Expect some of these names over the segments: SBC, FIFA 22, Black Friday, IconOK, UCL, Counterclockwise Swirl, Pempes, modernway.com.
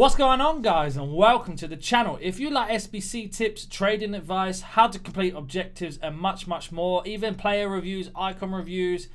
What's going on, guys, and welcome to the channel. If you like SBC tips, trading advice, how to complete objectives and much more, even player reviews, icon reviews,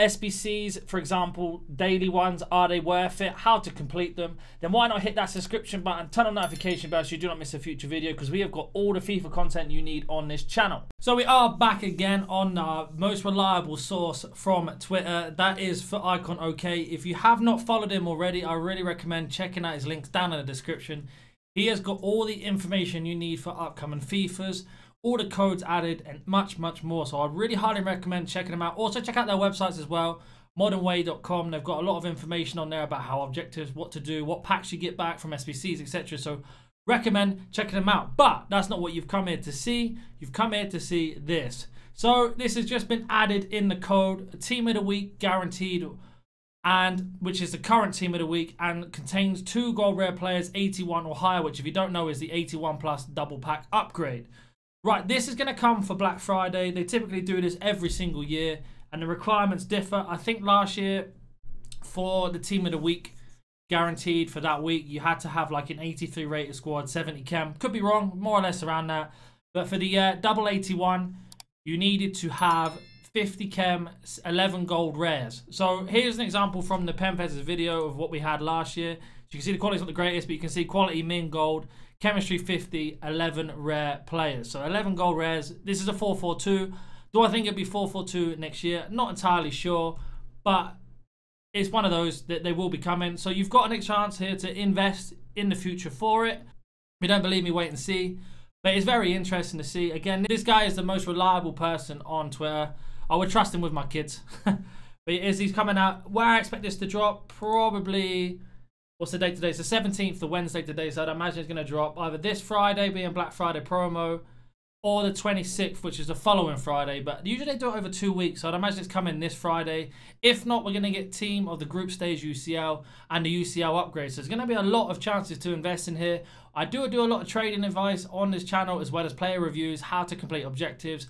SBCs, for example, daily ones, are they worth it, how to complete them, then why not hit that subscription button, turn on notification bell so you do not miss a future video, because we have got all the FIFA content you need on this channel. So we are back again on our most reliable source from Twitter, that is for IconOK. If you have not followed him already, I really recommend checking out his links down in the description. He has got all the information you need for upcoming FIFAs, all the codes added and much more, so I really highly recommend checking them out. Also check out their websites as well, modernway.com. They've got a lot of information on there about how objectives, what to do, what packs you get back from SBCs, etc. So recommend checking them out, but that's not what you've come here to see. You've come here to see this. So this has just been added in the code, team of the week guaranteed, and which is the current team of the week, and contains 2 gold rare players 81 or higher, which if you don't know is the 81 plus double pack upgrade. Right, this is going to come for Black Friday. They typically do this every single year, and the requirements differ. I think last year, for the team of the week, guaranteed for that week, you had to have like an 83 rated squad, 70 chem. Could be wrong, more or less around that. But for the double 81, you needed to have 50 chem, 11 gold rares. So here's an example from the Pempes' video of what we had last year. So you can see the quality's not the greatest, but you can see quality, min gold, chemistry 50, 11 rare players. So 11 gold rares. This is a 442. Do I think it'll be 442 next year? Not entirely sure, but it's one of those that they will be coming. So you've got a chance here to invest in the future for it. If you don't believe me, wait and see. But it's very interesting to see. Again, this guy is the most reliable person on Twitter. I would trust him with my kids. But as he's coming out, where I expect this to drop, probably... What's the date today? It's the 17th, the Wednesday today, so I'd imagine it's going to drop either this Friday, being Black Friday promo, or the 26th, which is the following Friday. But usually they do it over 2 weeks, so I'd imagine it's coming this Friday. If not, we're going to get team of the group stage UCL and the UCL upgrade. So there's going to be a lot of chances to invest in here. I do a lot of trading advice on this channel, as well as player reviews, how to complete objectives,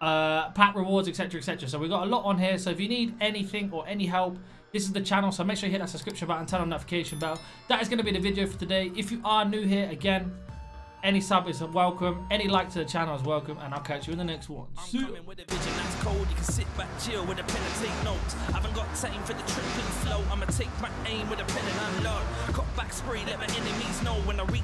pack rewards, etc, etc. So we've got a lot on here, so if you need anything or any help, this is the channel, so make sure you hit that subscription button, turn on the notification bell. That is going to be the video for today. If you are new here, again, any sub is welcome, any like to the channel is welcome, and I'll catch you in the next one. I'm coming with a vision that's cold, you can sit back, chill with a pen and take notes. I haven't got time for the trip and flow, I'ma take my aim with a pen and unload. Cut back, spray, let my enemies know when I reach.